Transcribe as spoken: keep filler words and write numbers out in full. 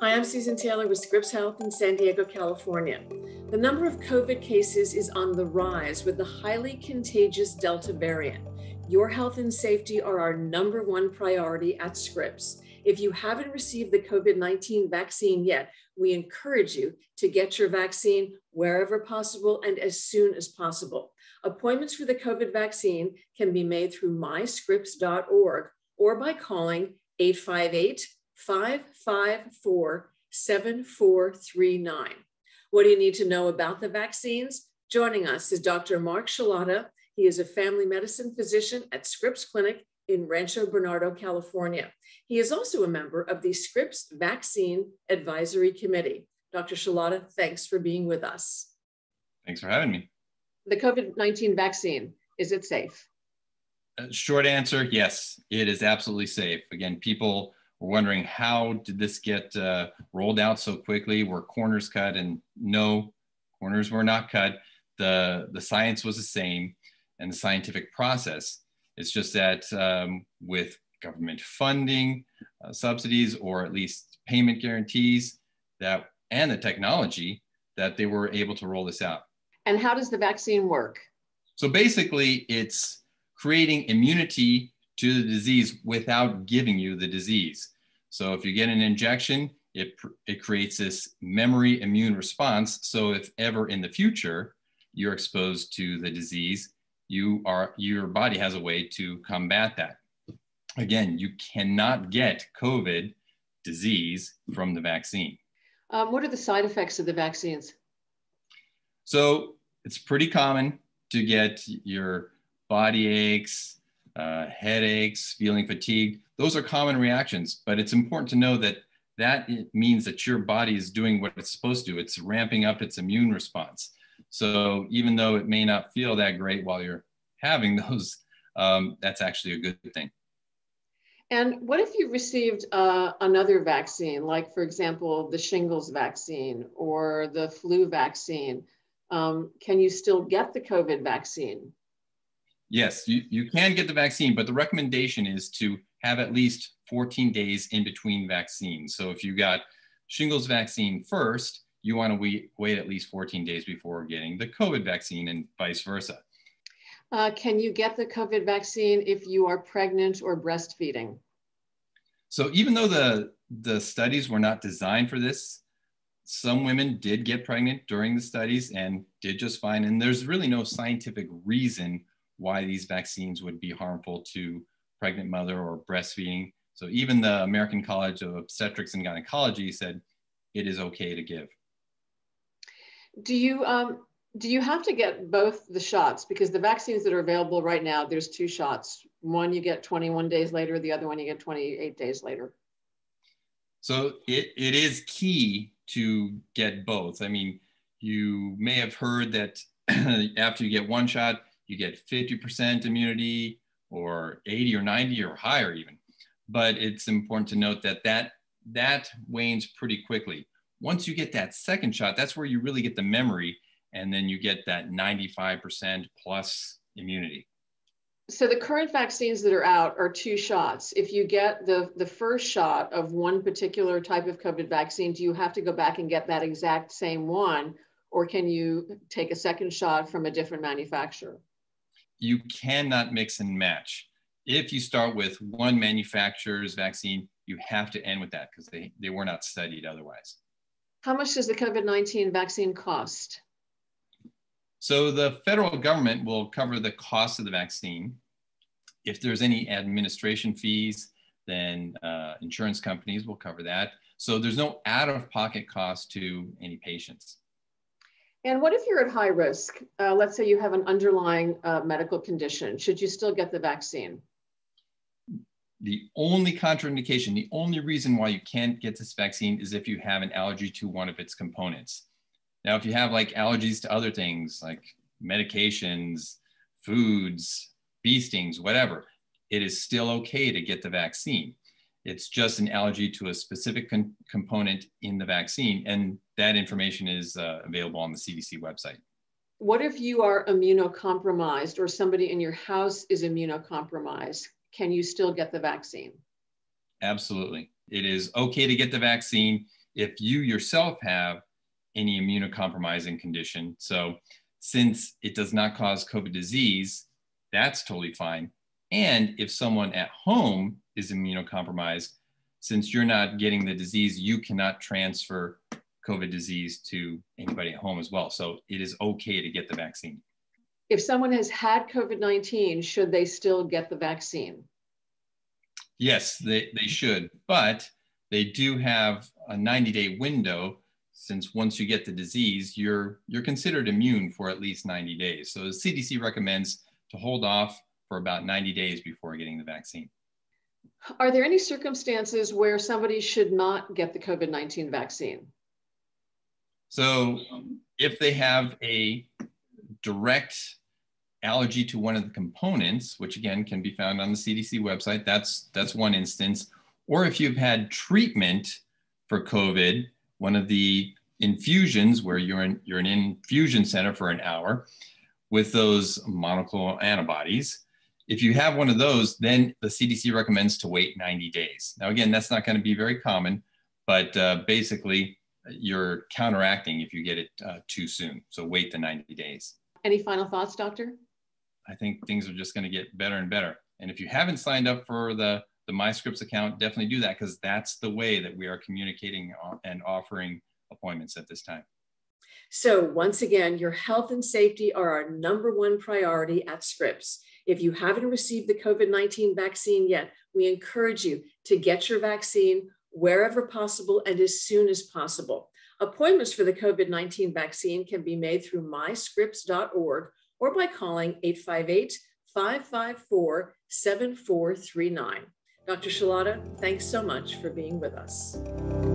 Hi, I'm Susan Taylor with Scripps Health in San Diego, California. The number of COVID cases is on the rise with the highly contagious Delta variant. Your health and safety are our number one priority at Scripps. If you haven't received the COVID nineteen vaccine yet, we encourage you to get your vaccine wherever possible and as soon as possible. Appointments for the COVID vaccine can be made through my scripps dot org or by calling eight five eight, five five four, seven four three nine. What do you need to know about the vaccines? Joining us is Doctor Mark Shalauta. He is a family medicine physician at Scripps Clinic in Rancho Bernardo, California. He is also a member of the Scripps Vaccine Advisory Committee. Doctor Shalauta, thanks for being with us. Thanks for having me. The COVID nineteen vaccine, is it safe? Uh, short answer, yes, it is absolutely safe. Again, people were wondering how did this get uh, rolled out so quickly? Were corners cut? And no, corners were not cut. The, the science was the same and the scientific process. It's just that um, with government funding, uh, subsidies, or at least payment guarantees, that and the technology, that they were able to roll this out. And how does the vaccine work? So basically, it's creating immunity to the disease without giving you the disease. So if you get an injection, it, it creates this memory immune response. So if ever in the future you're exposed to the disease, You are, your body has a way to combat that. Again, you cannot get COVID disease from the vaccine. Um, what are the side effects of the vaccines? So it's pretty common to get your body aches, uh, headaches, feeling fatigued. Those are common reactions, but it's important to know that that means that your body is doing what it's supposed to. It's ramping up its immune response. So even though it may not feel that great while you're having those, um, that's actually a good thing. And what if you received uh, another vaccine, like, for example, the shingles vaccine or the flu vaccine? Um, can you still get the COVID vaccine? Yes, you, you can get the vaccine, but the recommendation is to have at least fourteen days in between vaccines. So if you got shingles vaccine first, you want to wait at least fourteen days before getting the COVID vaccine and vice versa. Uh, can you get the COVID vaccine if you are pregnant or breastfeeding? So even though the, the studies were not designed for this, some women did get pregnant during the studies and did just fine. And there's really no scientific reason why these vaccines would be harmful to pregnant mother or breastfeeding. So even the American College of Obstetrics and Gynecology said it is okay to give. Do you, um, do you have to get both the shots? Because the vaccines that are available right now, there's two shots. One you get twenty-one days later, the other one you get twenty-eight days later. So it, it is key to get both. I mean, you may have heard that after you get one shot, you get fifty percent immunity or eighty or ninety or higher even. But it's important to note that that, that wanes pretty quickly. Once you get that second shot, that's where you really get the memory, and then you get that ninety-five percent plus immunity. So the current vaccines that are out are two shots. If you get the, the first shot of one particular type of COVID vaccine, do you have to go back and get that exact same one, or can you take a second shot from a different manufacturer? You cannot mix and match. If you start with one manufacturer's vaccine, you have to end with that because they, they were not studied otherwise. How much does the COVID nineteen vaccine cost? So the federal government will cover the cost of the vaccine. If there's any administration fees, then uh, insurance companies will cover that. So there's no out-of-pocket cost to any patients. And what if you're at high risk? Uh, let's say you have an underlying uh, medical condition. Should you still get the vaccine? The only contraindication, the only reason why you can't get this vaccine is if you have an allergy to one of its components. Now, if you have like allergies to other things like medications, foods, bee stings, whatever, it is still okay to get the vaccine. It's just an allergy to a specific con- component in the vaccine. And that information is uh, available on the C D C website. What if you are immunocompromised or somebody in your house is immunocompromised? Can you still get the vaccine? Absolutely. It is okay to get the vaccine if you yourself have any immunocompromising condition. So since it does not cause COVID disease, that's totally fine. And if someone at home is immunocompromised, since you're not getting the disease, you cannot transfer COVID disease to anybody at home as well. So it is okay to get the vaccine. If someone has had COVID nineteen, should they still get the vaccine? Yes, they, they should, but they do have a ninety day window, since once you get the disease, you're, you're considered immune for at least ninety days. So the C D C recommends to hold off for about ninety days before getting the vaccine. Are there any circumstances where somebody should not get the COVID nineteen vaccine? So if they have a direct allergy to one of the components, which again can be found on the C D C website, that's, that's one instance. Or if you've had treatment for COVID, one of the infusions where you're in, you're in an infusion center for an hour with those monoclonal antibodies, if you have one of those, then the C D C recommends to wait ninety days. Now, again, that's not going to be very common, but uh, basically you're counteracting if you get it uh, too soon. So wait the ninety days. Any final thoughts, doctor? I think things are just going to get better and better. And if you haven't signed up for the the MyScripps account, definitely do that, because that's the way that we are communicating and offering appointments at this time. So once again, your health and safety are our number one priority at Scripps. If you haven't received the COVID nineteen vaccine yet, we encourage you to get your vaccine wherever possible and as soon as possible. Appointments for the COVID nineteen vaccine can be made through my scripps dot org or by calling eight five eight, five five four, seven four three nine. Doctor Shalauta, thanks so much for being with us.